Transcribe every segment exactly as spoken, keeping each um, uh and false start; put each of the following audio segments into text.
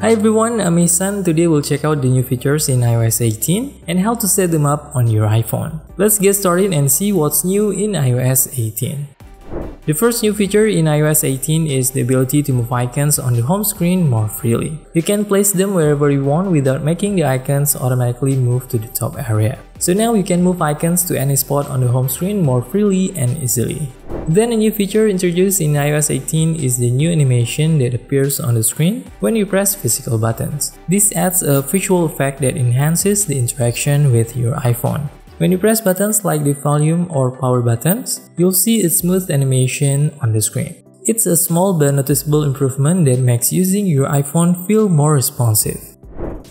Hi everyone, I'm Ihsan. Today we'll check out the new features in i O S eighteen and how to set them up on your iPhone. Let's get started and see what's new in i O S eighteen. The first new feature in i O S eighteen is the ability to move icons on the home screen more freely. You can place them wherever you want without making the icons automatically move to the top area. So now you can move icons to any spot on the home screen more freely and easily. Then a new feature introduced in i O S eighteen is the new animation that appears on the screen when you press physical buttons. This adds a visual effect that enhances the interaction with your iPhone. When you press buttons like the volume or power buttons, you'll see a smooth animation on the screen. It's a small but noticeable improvement that makes using your iPhone feel more responsive.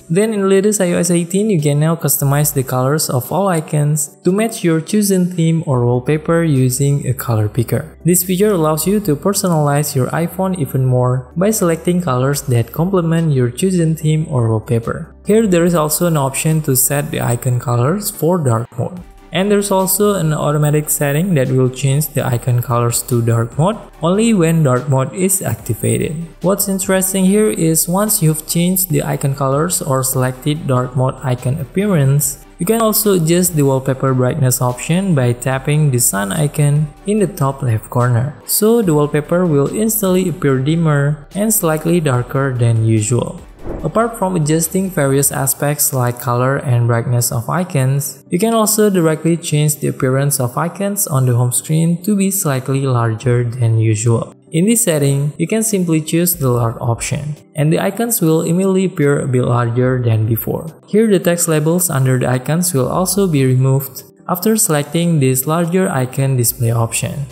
Then in the latest i O S eighteen, you can now customize the colors of all icons to match your chosen theme or wallpaper using a color picker. This feature allows you to personalize your iPhone even more by selecting colors that complement your chosen theme or wallpaper. Here there is also an option to set the icon colors for dark mode. And there's also an automatic setting that will change the icon colors to dark mode only when dark mode is activated. What's interesting here is once you've changed the icon colors or selected dark mode icon appearance, you can also adjust the wallpaper brightness option by tapping the sun icon in the top left corner. So the wallpaper will instantly appear dimmer and slightly darker than usual. Apart from adjusting various aspects like color and brightness of icons, you can also directly change the appearance of icons on the home screen to be slightly larger than usual. In this setting, you can simply choose the large option, and the icons will immediately appear a bit larger than before. Here the text labels under the icons will also be removed after selecting this larger icon display option.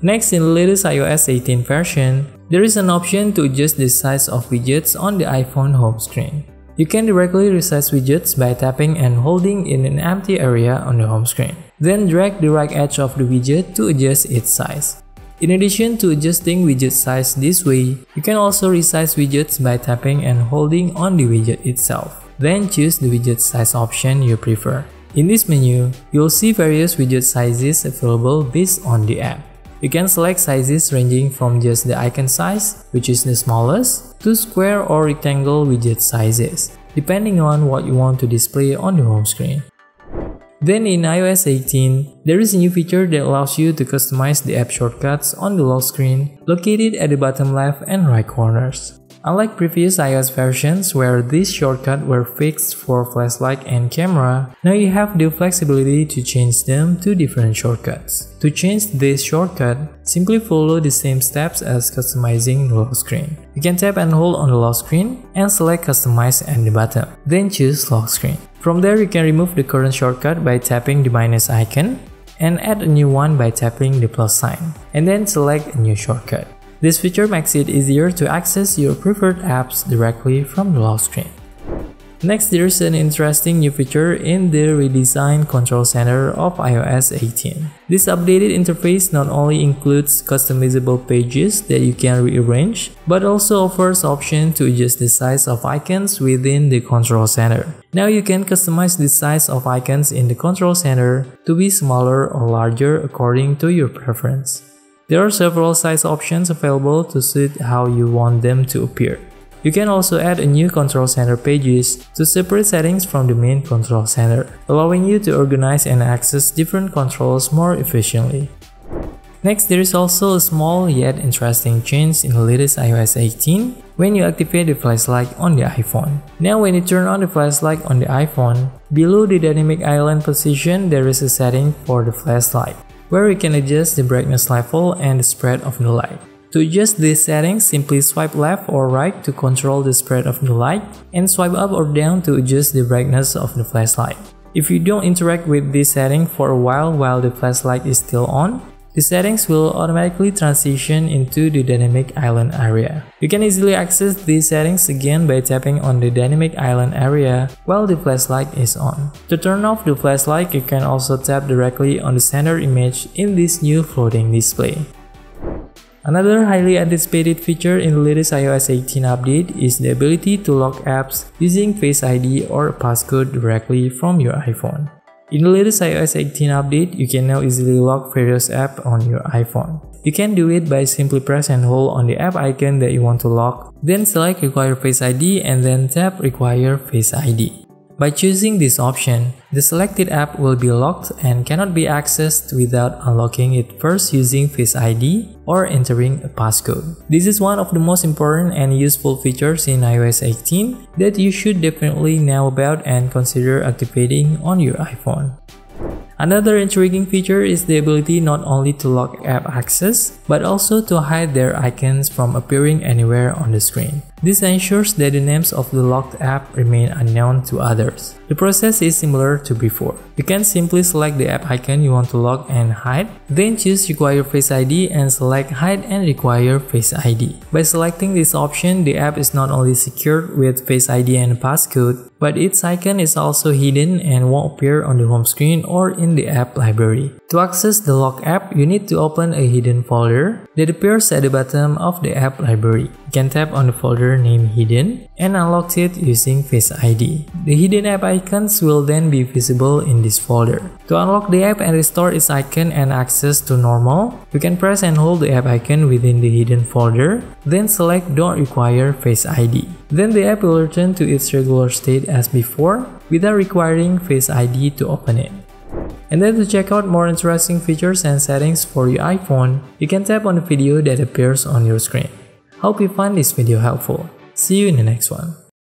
Next, in the latest i O S eighteen version, there is an option to adjust the size of widgets on the iPhone home screen. You can directly resize widgets by tapping and holding in an empty area on the home screen. Then drag the right edge of the widget to adjust its size. In addition to adjusting widget size this way, you can also resize widgets by tapping and holding on the widget itself. Then choose the widget size option you prefer. In this menu, you'll see various widget sizes available based on the app. You can select sizes ranging from just the icon size, which is the smallest, to square or rectangle widget sizes, depending on what you want to display on the home screen. Then in i O S eighteen, there is a new feature that allows you to customize the app shortcuts on the lock screen located at the bottom left and right corners. Unlike previous iOS versions where these shortcuts were fixed for flashlight and camera, now you have the flexibility to change them to different shortcuts. To change this shortcut, simply follow the same steps as customizing the lock screen. You can tap and hold on the lock screen and select Customize at the bottom, then choose Lock Screen. From there, you can remove the current shortcut by tapping the minus icon and add a new one by tapping the plus sign, and then select a new shortcut. This feature makes it easier to access your preferred apps directly from the lock screen. Next, there's an interesting new feature in the redesigned Control Center of i O S eighteen. This updated interface not only includes customizable pages that you can rearrange, but also offers option to adjust the size of icons within the Control Center. Now you can customize the size of icons in the Control Center to be smaller or larger according to your preference. There are several size options available to suit how you want them to appear. You can also add a new Control Center pages to separate settings from the main Control Center, allowing you to organize and access different controls more efficiently. Next, there is also a small yet interesting change in the latest i O S eighteen when you activate the flashlight on the iPhone. Now when you turn on the flashlight on the iPhone, below the dynamic island position there is a setting for the flashlight, where you can adjust the brightness level and the spread of the light. To adjust these settings, simply swipe left or right to control the spread of the light, and swipe up or down to adjust the brightness of the flashlight. If you don't interact with this setting for a while while the flashlight is still on, the settings will automatically transition into the dynamic island area. You can easily access these settings again by tapping on the dynamic island area while the flashlight is on. To turn off the flashlight, you can also tap directly on the center image in this new floating display. Another highly anticipated feature in the latest i O S eighteen update is the ability to lock apps using Face I D or a passcode directly from your iPhone. In the latest i O S eighteen update, you can now easily lock various apps on your iPhone. You can do it by simply press and hold on the app icon that you want to lock, then select Require Face I D and then tap Require Face I D. By choosing this option, the selected app will be locked and cannot be accessed without unlocking it first using Face I D or entering a passcode. This is one of the most important and useful features in i O S eighteen that you should definitely know about and consider activating on your iPhone. Another intriguing feature is the ability not only to lock app access, but also to hide their icons from appearing anywhere on the screen. This ensures that the names of the locked app remain unknown to others. The process is similar to before. You can simply select the app icon you want to lock and hide, then choose Require Face I D and select Hide and Require Face I D. By selecting this option, the app is not only secured with Face I D and passcode, but its icon is also hidden and won't appear on the home screen or in the app library. To access the lock app, you need to open a hidden folder that appears at the bottom of the app library. You can tap on the folder named Hidden and unlock it using Face I D. The hidden app icons will then be visible in this folder. To unlock the app and restore its icon and access to normal, you can press and hold the app icon within the hidden folder, then select Don't Require Face I D. Then the app will return to its regular state as before, without requiring Face I D to open it. And then to check out more interesting features and settings for your iPhone, you can tap on the video that appears on your screen. Hope you find this video helpful. See you in the next one.